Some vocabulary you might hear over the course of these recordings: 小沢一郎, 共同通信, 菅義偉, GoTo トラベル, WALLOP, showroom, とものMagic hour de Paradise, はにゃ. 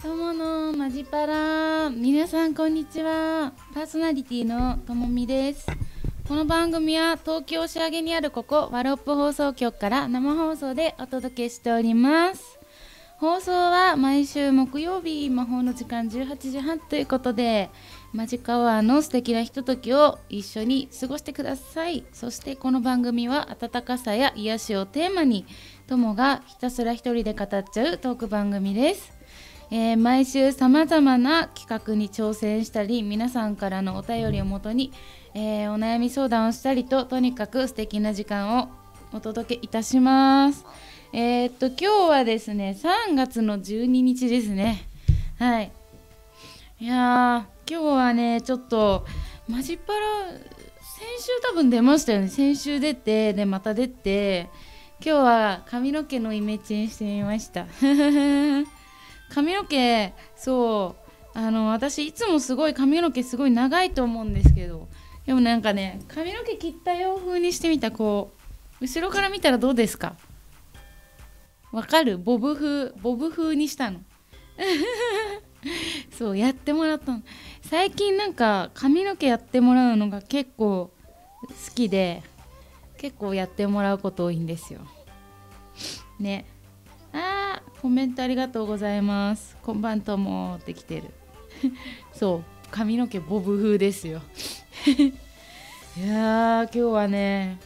とものマジパラ、皆さんこんにちは。パーソナリティのともみです。この番組は東京仕上げにあるここワロップ放送局から生放送でお届けしております。放送は毎週木曜日魔法の時間18時半ということで、マジックアワーの素敵なひとときを一緒に過ごしてください。そしてこの番組は温かさや癒しをテーマに、ともがひたすら一人で語っちゃうトーク番組です。毎週さまざまな企画に挑戦したり、皆さんからのお便りをもとに、お悩み相談をしたりと、とにかく素敵な時間をお届けいたします。今日はですね、3月の12日ですね。はい、いやー、今日はね、ちょっとマジパラ先週多分出ましたよね。先週出て、でまた出て、今日は髪の毛のイメチェンしてみました髪の毛、そう、私いつもすごい髪の毛すごい長いと思うんですけど、でもなんかね、髪の毛切ったよう風にしてみた。こう後ろから見たらどうですか？わかる？ボブ風にしたのそう、やってもらったの。最近なんか髪の毛やってもらうのが結構好きで、結構やってもらうこと多いんですよね。コメントありがとうございます。こんばんともってきてるそう、髪の毛ボブ風ですよいやー、今日はね、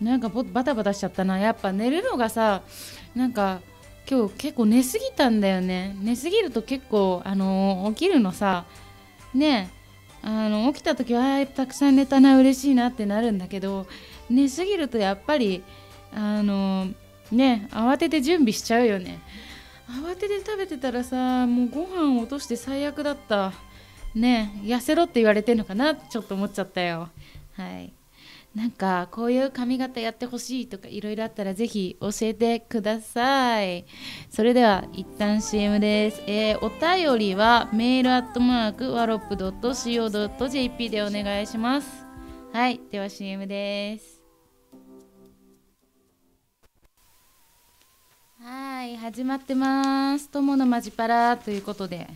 なんかバタバタしちゃったな。やっぱ寝るのがさ、なんか今日結構寝すぎたんだよね。寝すぎると結構起きるのさ、ね、起きた時はたくさん寝たな、嬉しいなってなるんだけど、寝すぎるとやっぱりね、慌てて準備しちゃうよね。慌てて食べてたらさ、もうご飯を落として最悪だったね。痩せろって言われてんのかなってちょっと思っちゃったよ。はい、なんかこういう髪型やってほしいとかいろいろあったらぜひ教えてください。それでは一旦 CM です。お便りはメール@warop.co.jp でお願いします。はい、では CM です。はい、始まってます、とものマジパラということで。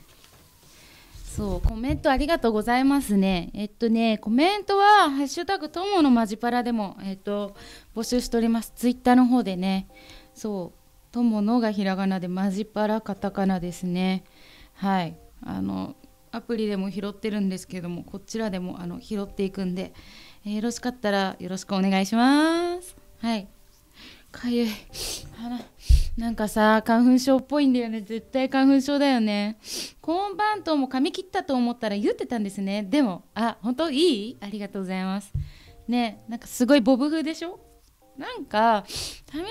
そう、コメントありがとうございますね。コメントはハッシュタグとものマジパラでも募集しております。ツイッターの方でね。そう、とものがひらがなでマジパラカタカナですね。はい、アプリでも拾ってるんですけども、こちらでも拾っていくんで、よろしかったらよろしくお願いします。はい、かゆい鼻、なんかさ、花粉症っぽいんだよね。絶対花粉症だよね。こんばんとも髪切ったと思ったら言ってたんですね。でも本当いい、ありがとうございますね。なんかすごいボブ風でしょ。なんか髪の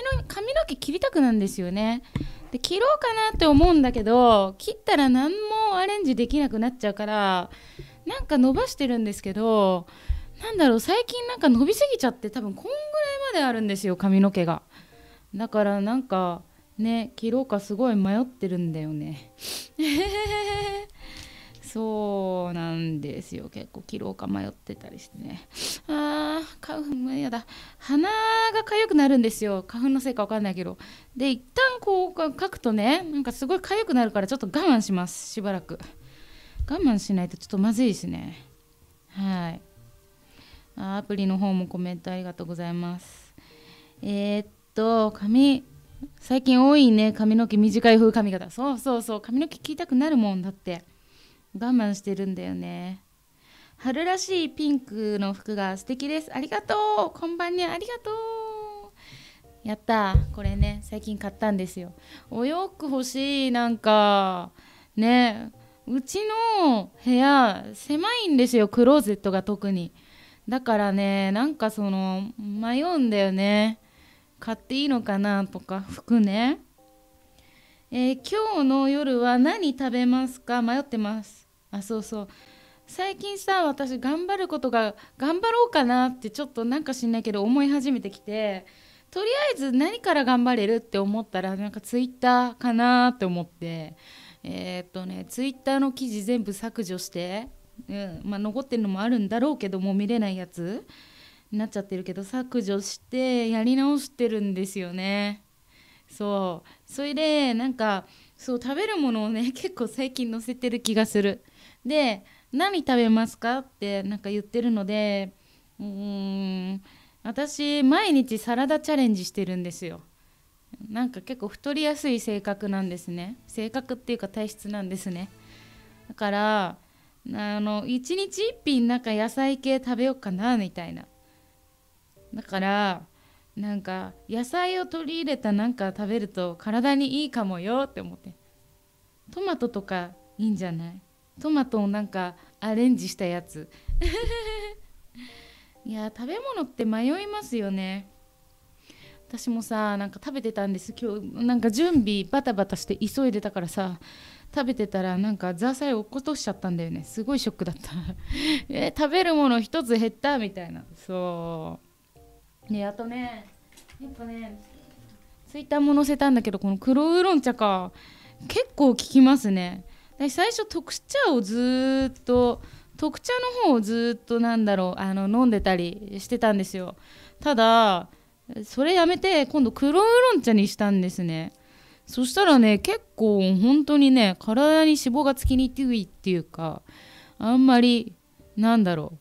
毛切りたくなんですよね。で、切ろうかなって思うんだけど、切ったら何もアレンジできなくなっちゃうから、なんか伸ばしてるんですけど、なんだろう、最近なんか伸びすぎちゃって、多分こんぐらいまであるんですよ、髪の毛が。だからなんかね、切ろうかすごい迷ってるんだよねそうなんですよ、結構切ろうか迷ってたりしてね。花粉やだ、鼻がかゆくなるんですよ。花粉のせいかわかんないけど。で、一旦こう書くとね、なんかすごいかゆくなるから、ちょっと我慢します。しばらく我慢しないとちょっとまずいですね。はい、アプリの方もコメントありがとうございます。髪最近多いね、髪の毛短い風髪型。そうそうそう、髪の毛切りたくなるもんだって。我慢してるんだよね。春らしいピンクの服が素敵です。ありがとう、こんばんにゃ、ありがとう。やった、これね、最近買ったんですよ。お洋服欲しい。なんかね、うちの部屋狭いんですよ、クローゼットが特に。だからね、なんか迷うんだよね。買っていいのかなとか、服ね。今日の夜は何食べますか？迷ってます。あ、そうそう。最近さ、私頑張ろうかなってちょっとなんか知んないけど思い始めてきて、とりあえず何から頑張れるって思ったら、なんかツイッターかなって思って、ツイッターの記事全部削除して、まあ、残ってるのもあるんだろうけども見れないやつになっちゃってるけど、削除してやり直してるんですよね。そうそれでなんかそう食べるものをね結構最近載せてる気がする。で何食べますかってなんか言ってるので、私毎日サラダチャレンジしてるんですよ。なんか結構太りやすい性格なんですね。性格っていうか体質なんですね。だから一日一品なんか野菜系食べようかなみたいな。だからなんか野菜を取り入れたなんか食べると体にいいかもよって思って、トマトとかいいんじゃない？トマトをなんかアレンジしたやついや食べ物って迷いますよね。私もさなんか食べてたんです今日。なんか準備バタバタして急いでたからさ食べてたらなんかザーサイ落っことしちゃったんだよね。すごいショックだった食べるもの一つ減ったみたいな。そうね、あとねやっぱねツイッターも載せたんだけど、この黒ウーロン茶か結構効きますね。最初特茶をずっと特茶の方をずっとなんだろう飲んでたりしてたんですよ。ただそれやめて今度黒ウーロン茶にしたんですね。そしたらね結構本当にね体に脂肪がつきにくいっていうか、あんまりなんだろ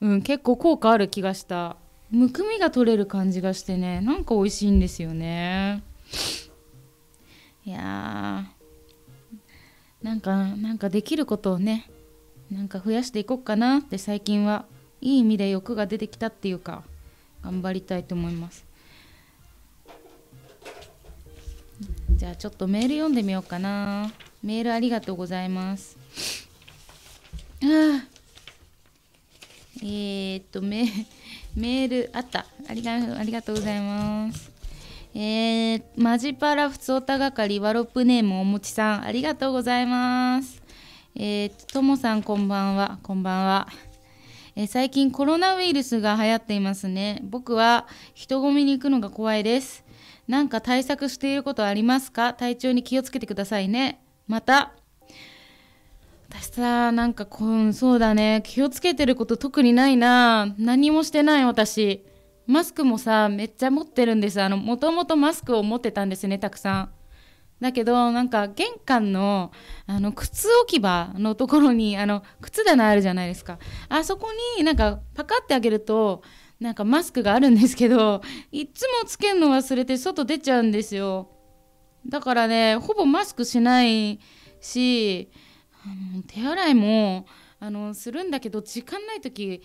う、結構効果ある気がした。むくみが取れる感じがしてね、なんか美味しいんですよね。いやーなんかできることをねなんか増やしていこうかなって、最近はいい意味で欲が出てきたっていうか頑張りたいと思います。じゃあちょっとメール読んでみようかな。メールありがとうございます。メールあった、ありがとうございます。マジパラふつおた係ワロップネームおもちさん、ありがとうございます。ともさんこんばんは。こんばんは。最近コロナウイルスが流行っていますね。僕は人混みに行くのが怖いです。なんか対策していることありますか？体調に気をつけてくださいね。また私さなんかそうだね、気をつけてること特にないな。何もしてない。私マスクもさめっちゃ持ってるんです。もともとマスクを持ってたんですね、たくさん。だけどなんか玄関の靴置き場のところに靴棚あるじゃないですか。あそこになんかパカってあげるとなんかマスクがあるんですけど、いつもつけるの忘れて外出ちゃうんですよ。だからねほぼマスクしないし、手洗いもするんだけど時間ない時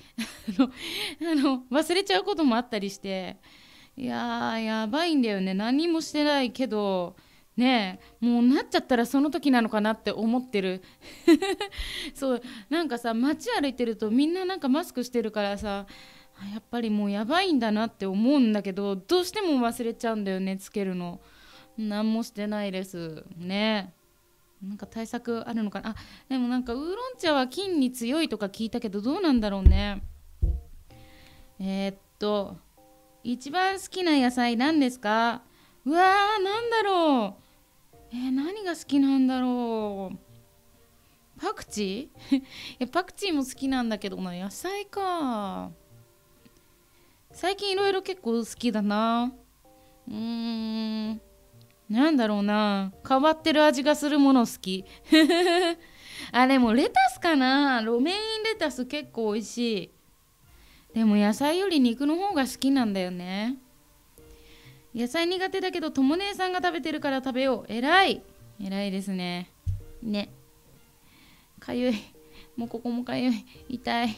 忘れちゃうこともあったりして、いやーやばいんだよね。何もしてないけどねえもうなっちゃったらその時なのかなって思ってるそうなんかさ街歩いてるとみんななんかマスクしてるからさ、やっぱりもうやばいんだなって思うんだけど、どうしても忘れちゃうんだよねつけるの。何もしてないですね。なんか対策あるのかな。あでもなんかウーロン茶は菌に強いとか聞いたけどどうなんだろうね。一番好きな野菜何ですか？うわーなんだろう、何が好きなんだろう。パクチーいやパクチーも好きなんだけどな。野菜か。最近いろいろ結構好きだな。なんだろうな、変わってる味がするもの好きあでもレタスかな。ロメインレタス結構美味しい。でも野菜より肉の方が好きなんだよね。野菜苦手だけどとも姉さんが食べてるから食べよう。偉い、偉いですね。ねかゆい、もうここもかゆい、痛い。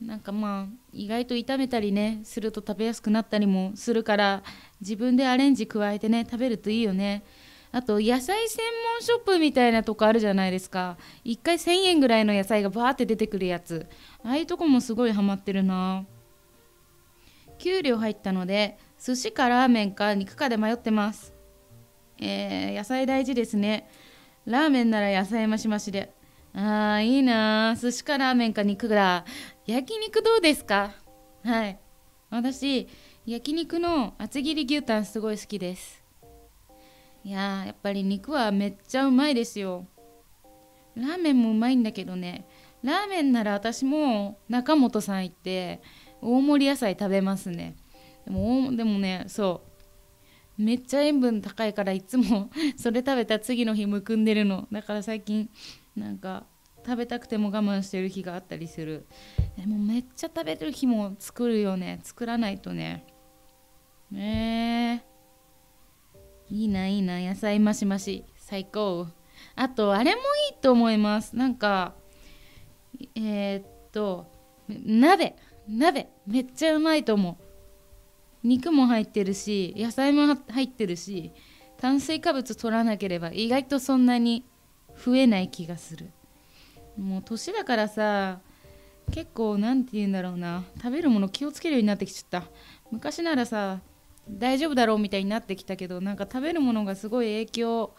なんかまあ意外と炒めたりねすると食べやすくなったりもするから、自分でアレンジ加えてね食べるといいよね。あと野菜専門ショップみたいなとこあるじゃないですか。1回1000円ぐらいの野菜がバーって出てくるやつ、ああいうとこもすごいハマってるな。給料入ったので寿司かラーメンか肉かで迷ってます。野菜大事ですね。ラーメンなら野菜増し増しで、あーいいなー。寿司かラーメンか肉だ。焼肉どうですか？はい、私焼肉の厚切り牛タンすごい好きです。いやーやっぱり肉はめっちゃうまいですよ。ラーメンもうまいんだけどね、ラーメンなら私も中本さん行って大盛り野菜食べますね。でもね、そうめっちゃ塩分高いからいつもそれ食べた次の日むくんでるの。だから最近なんか食べたくても我慢してる日があったりする。でもめっちゃ食べる日も作るよね、作らないとね。いいないいな、野菜マシマシ最高。あとあれもいいと思います。なんか鍋めっちゃうまいと思う。肉も入ってるし野菜も入ってるし、炭水化物取らなければ意外とそんなに増えない気がする。もう年だからさ、結構なんて言うんだろうな、食べるもの気をつけるようになってきちゃった。昔ならさ大丈夫だろうみたいになってきたけど、なんか食べるものがすごい影響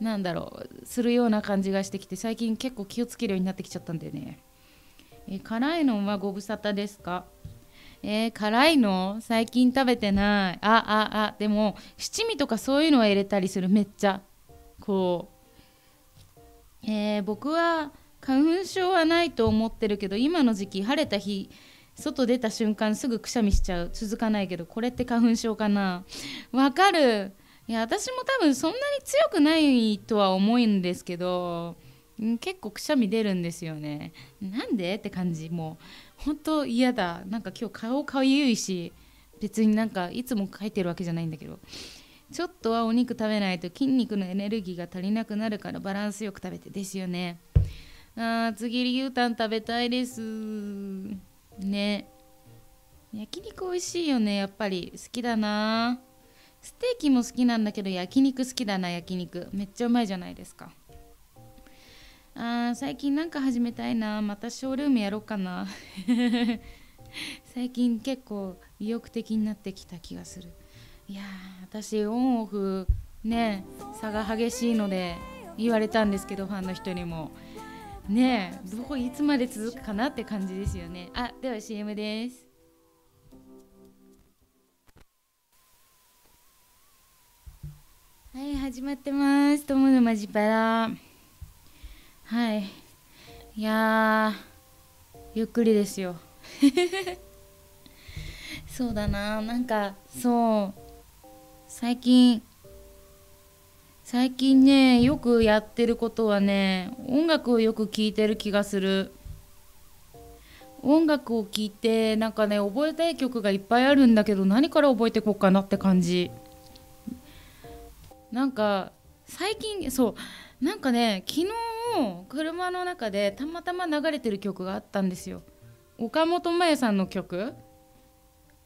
なんだろうするような感じがしてきて、最近結構気をつけるようになってきちゃったんだよね。辛いのはご無沙汰ですか？辛いの最近食べてない。でも七味とかそういうのは入れたりする。めっちゃこう、僕は花粉症はないと思ってるけど、今の時期晴れた日外出た瞬間すぐくしゃみしちゃう。続かないけど、これって花粉症かな。わかる。いや私も多分そんなに強くないとは思うんですけど、結構くしゃみ出るんですよね。なんでって感じ。もう本当嫌だ。なんか今日顔かゆいし、別になんかいつもかいてるわけじゃないんだけど、ちょっとはお肉食べないと筋肉のエネルギーが足りなくなるからバランスよく食べてですよね。厚切り牛タン食べたいですね。焼肉美味しいよね、やっぱり好きだな。ステーキも好きなんだけど焼肉好きだな。焼肉めっちゃうまいじゃないですか。最近なんか始めたいな。またショールームやろうかな最近結構意欲的になってきた気がする。いや私オンオフね差が激しいので言われたんですけど、ファンの人にもねえ、どこいつまで続くかなって感じですよね。では CM です。はい、始まってます。友のマジパラ。はい、いやゆっくりですよそうだな、なんかそう最近ね、よくやってることはね、音楽をよく聴いてる気がする。音楽を聴いて、なんかね、覚えたい曲がいっぱいあるんだけど、何から覚えてこっかなって感じ。なんか、最近、そう、なんかね、昨日、車の中でたまたま流れてる曲があったんですよ。岡本真夜さんの曲。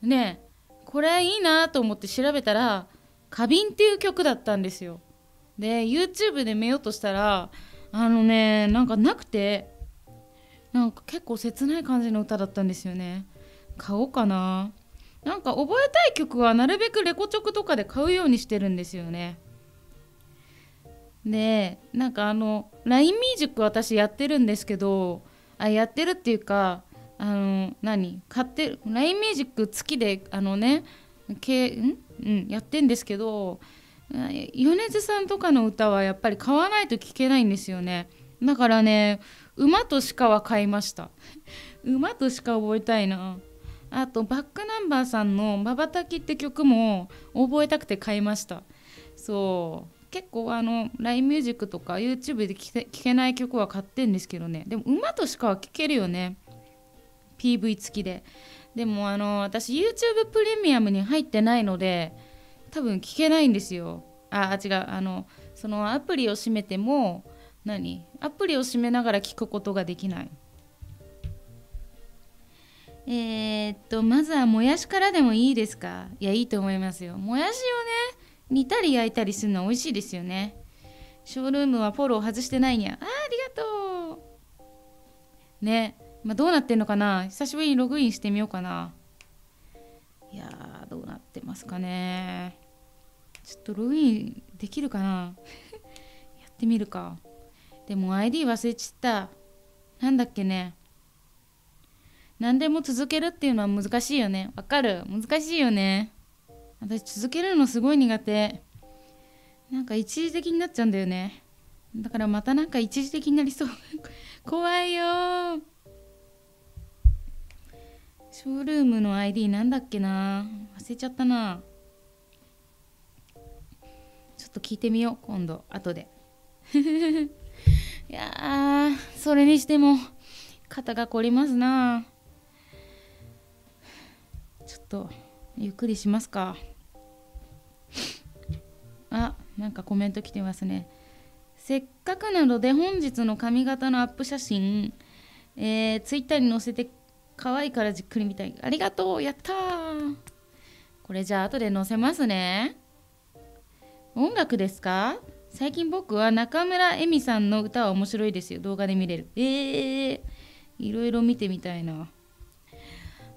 ねえ、これいいなと思って調べたら、花瓶っていう曲だったんですよ。で YouTube で見ようとしたらなんかなくて、なんか結構切ない感じの歌だったんですよね。買おうかな。なんか覚えたい曲はなるべくレコチョクとかで買うようにしてるんですよね。でなんかLINE ミュージック私やってるんですけど、やってるっていうか買ってる LINE ミュージック付きでやってんですけど、米津さんとかの歌はやっぱり買わないと聴けないんですよね。だからね、馬と鹿は買いました馬と鹿覚えたいな。あとバックナンバーさんの「まばたき」って曲も覚えたくて買いました。そう結構LINE ミュージックとか YouTube で聴けない曲は買ってんですけどね。でも馬と鹿は聴けるよね、 PV 付きで。でも私 YouTube プレミアムに入ってないので多分聞けないんですよ。違う、そのアプリを閉めてもアプリを閉めながら聞くことができない。まずはもやしからでもいいですか？いや、いいと思いますよ。もやしをね煮たり焼いたりするの美味しいですよね。ショールームはフォロー外してないにゃ。ありがとうね。どうなってんのかな。久しぶりにログインしてみようかな。いやー、どうなってますかね。ちょっとログインできるかなやってみるか。でも ID 忘れちった。なんだっけね。何でも続けるっていうのは難しいよね。わかる。難しいよね。私続けるのすごい苦手。なんか一時的になっちゃうんだよね。だからまたなんか一時的になりそう怖いよー。ショールームの ID なんだっけな、忘れちゃったな。ちょっと聞いてみよう今度、後でいやー、それにしても肩が凝りますな。ちょっとゆっくりしますか。あ、なんかコメント来てますね。せっかくなので本日の髪型のアップ写真、Twitter に載せて可愛いからじっくり見たい。ありがとう、やったー。これじゃあ後で載せますね。音楽ですか？最近僕は中村恵美さんの歌は面白いですよ。動画で見れる。いろいろ見てみたいな。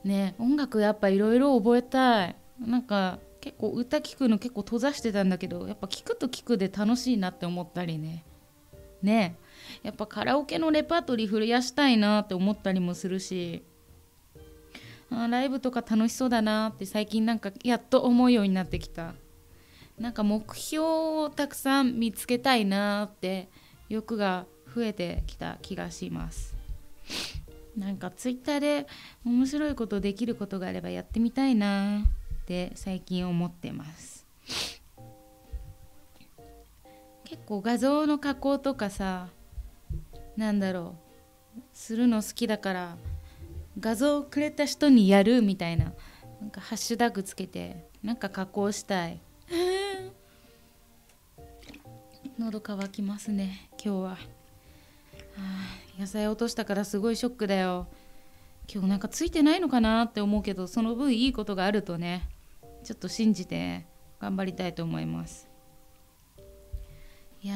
ねえ、音楽やっぱいろいろ覚えたい。なんか結構歌聞くの結構閉ざしてたんだけど、やっぱ聞くと聞くで楽しいなって思ったりね。ねえ、やっぱカラオケのレパートリー増やしたいなって思ったりもするし、あ、ライブとか楽しそうだなって最近なんかやっと思うようになってきた。なんか目標をたくさん見つけたいなって欲が増えてきた気がします。なんかツイッターで面白いことできることがあればやってみたいなって最近思ってます。結構画像の加工とかさ、なんだろう、するの好きだから、画像をくれた人にやるみたいな、なんかハッシュタグつけてなんか加工したい喉乾きますね今日は。野菜落としたからすごいショックだよ。今日なんかついてないのかなって思うけど、その分いいことがあるとね、ちょっと信じて頑張りたいと思います。いやー、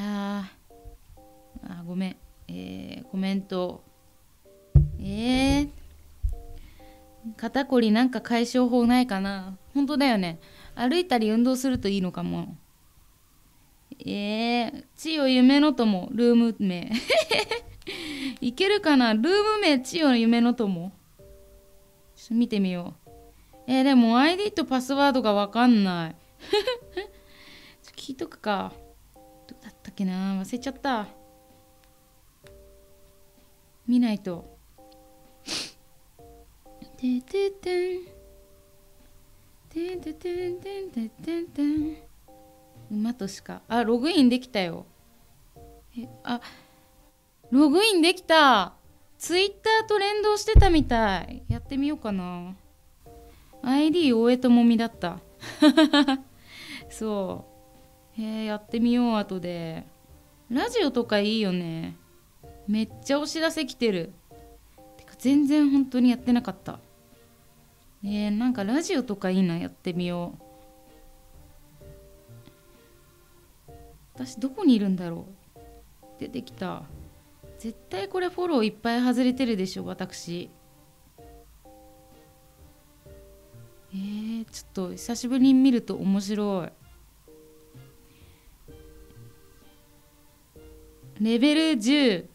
あ、ごめん、コメント、肩こりなんか解消法ないかな。本当だよね、歩いたり運動するといいのかも。千代夢の友、ルーム名いけるかな、ルーム名千代夢の友、ちょっと見てみよう。でも ID とパスワードがわかんないちょっと聞いとくか。どうだったっけな、忘れちゃった、見ないと。てててんてててんてんてんてんてん、馬と鹿。あ、ログインできたよ。あ、ログインできた。ツイッターと連動してたみたい。やってみようかな。ID 大江智美だったそう。やってみよう後で。ラジオとかいいよね。めっちゃお知らせ来てる。てか全然本当にやってなかった。なんかラジオとかいいな、やってみよう。私どこにいるんだろう。出てきた。絶対これフォローいっぱい外れてるでしょ私。ちょっと久しぶりに見ると面白い。レベル10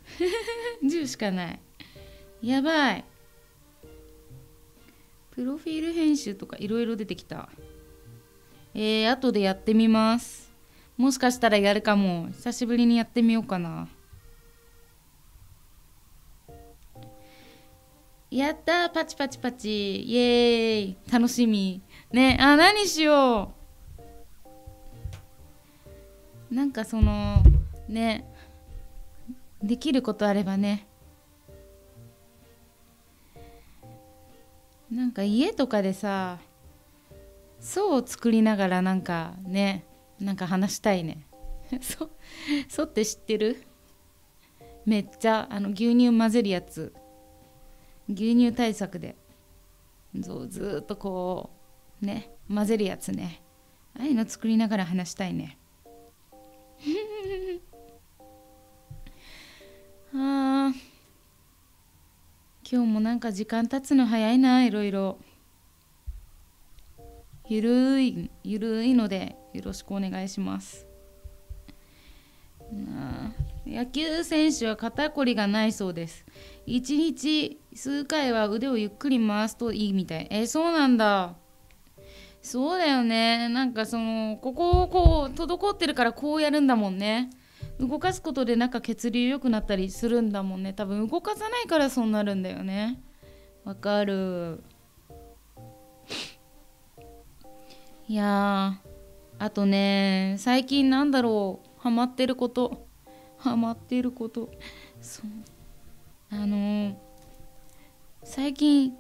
10しかない。やばい。プロフィール編集とかいろいろ出てきた。後でやってみます。もしかしたらやるかも。久しぶりにやってみようかな。やったー、パチパチパチ、イエーイ、楽しみね。あ、何しよう。なんかそのね、できることあればね、なんか家とかでさ、層を作りながらなんかね、なんか話したいねそって知ってる？めっちゃ牛乳混ぜるやつ、牛乳対策でずーっとこうね混ぜるやつね、ああいうの作りながら話したいねあ、今日もなんか時間経つの早いな。いろいろゆるいのでよろしくお願いします。野球選手は肩こりがないそうです。一日数回は腕をゆっくり回すといいみたい。そうなんだ。そうだよね。なんかそのここをこう滞ってるからこうやるんだもんね。動かすことでなんか血流良くなったりするんだもんね。多分動かさないからそうなるんだよね。わかる。いやー、あとね、最近なんだろう、ハマってること、そう、最近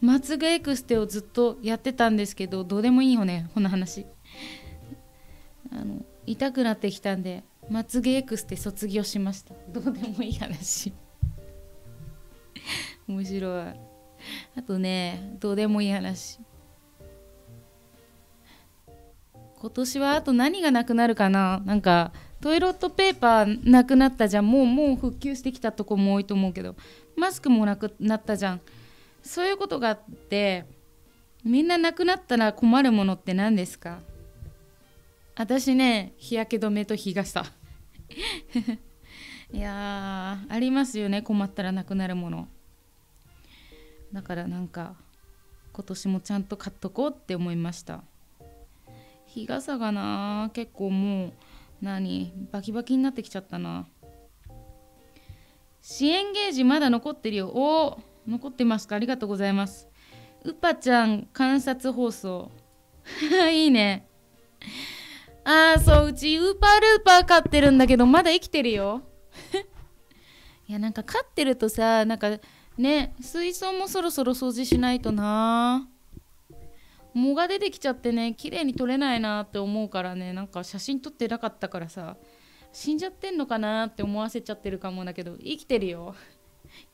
まつげエクステをずっとやってたんですけど、どうでもいいよねこの話。痛くなってきたんでまつげエクステ卒業しました。どうでもいい話。面白い。あとね、どうでもいい話、今年はあと何がなくなるかな。なんかトイレットペーパーなくなったじゃん。もう復旧してきたとこも多いと思うけど、マスクもなくなったじゃん。そういうことがあって、みんななくなったら困るものって何ですか？私ね、日焼け止めと日傘。いやー、ありますよね、困ったらなくなるもの。だからなんか今年もちゃんと買っとこうって思いました。日傘がな、結構もうバキバキになってきちゃったな。支援ゲージまだ残ってるよ。お、残ってますか、ありがとうございます。うぱちゃん観察放送。いいね。ああ、そう、うちウーパールーパー飼ってるんだけど、まだ生きてるよ。いや、なんか飼ってるとさ、なんかね、水槽もそろそろ掃除しないとな。藻が出てきちゃってね、綺麗に撮れないなって思うからね。なんか写真撮ってなかったからさ、死んじゃってんのかなって思わせちゃってるかもだけど、生きてるよ。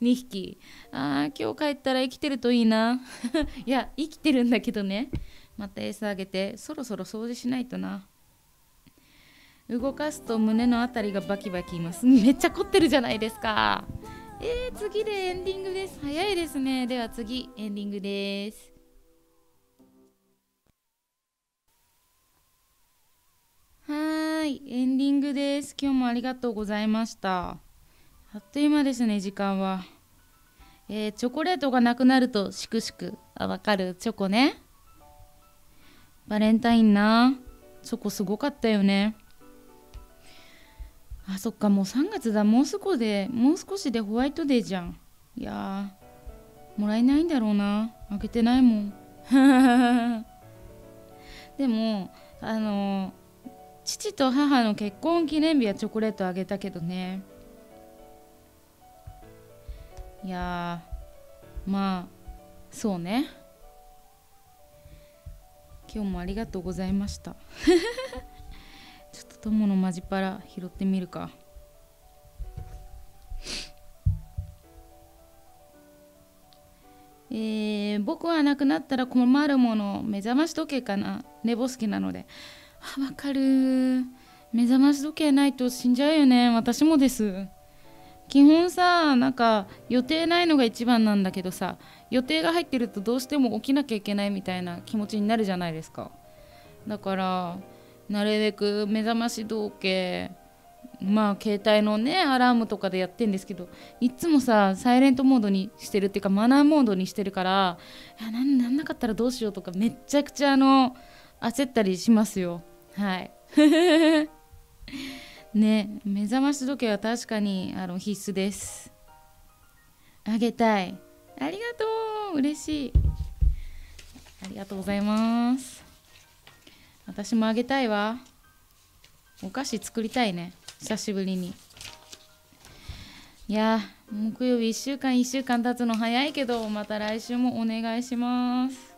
2匹。ああ、今日帰ったら生きてるといいな。いや、生きてるんだけどね。また餌あげて、そろそろ掃除しないとな。動かすと胸のあたりがバキバキいます。めっちゃ凝ってるじゃないですか。次でエンディングです。早いですね。では次、エンディングです。はい、エンディングです。今日もありがとうございました。あっという間ですね、時間は。チョコレートがなくなるとシクシク。あ、わかる、チョコね。バレンタインな、チョコすごかったよね。あ、そっか、もう3月だ。もう少しでホワイトデーじゃん。いやー、もらえないんだろうな、開けてないもん。でも父と母の結婚記念日はチョコレートあげたけどね。いやー、まあそうね。今日もありがとうございました。ちょっと友のマジパラ拾ってみるか。僕はなくなったら困るもの、目覚まし時計かな。寝ぼすけなので。あ、わかるー。目覚まし時計ないと死んじゃうよね。私もです。基本さ、なんか予定ないのが一番なんだけどさ、予定が入ってるとどうしても起きなきゃいけないみたいな気持ちになるじゃないですか。だからなるべく目覚まし時計、まあ携帯のねアラームとかでやってんですけど、いつもさサイレントモードにしてるっていうか、マナーモードにしてるから、いや、なんなかったらどうしようとか、めっちゃくちゃ焦ったりしますよ。はい。ね、目覚まし時計は確かに必須です。あげたい。ありがとう、嬉しい。ありがとうございます。私もあげたいわ。お菓子作りたいね、久しぶりに。いや、木曜日1週間経つの早いけど、また来週もお願いします。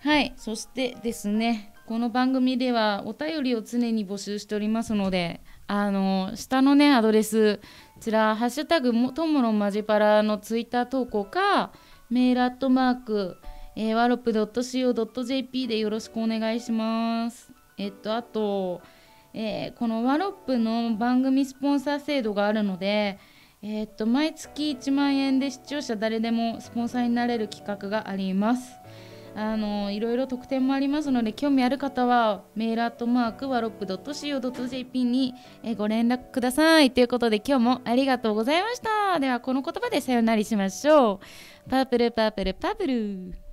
はい、そしてですね、この番組ではお便りを常に募集しておりますので、下のねアドレス、こちらハッシュタグとものマジパラのツイッター投稿か、メール@ ワロプ .co.jp でよろしくお願いします。あと、このワロップの番組スポンサー制度があるので、毎月1万円で視聴者誰でもスポンサーになれる企画があります。いろいろ特典もありますので、興味ある方はメール@ ワロップ .co.jp にご連絡ください。ということで、今日もありがとうございました。ではこの言葉でさよならしましょう。パープルパープルパープル。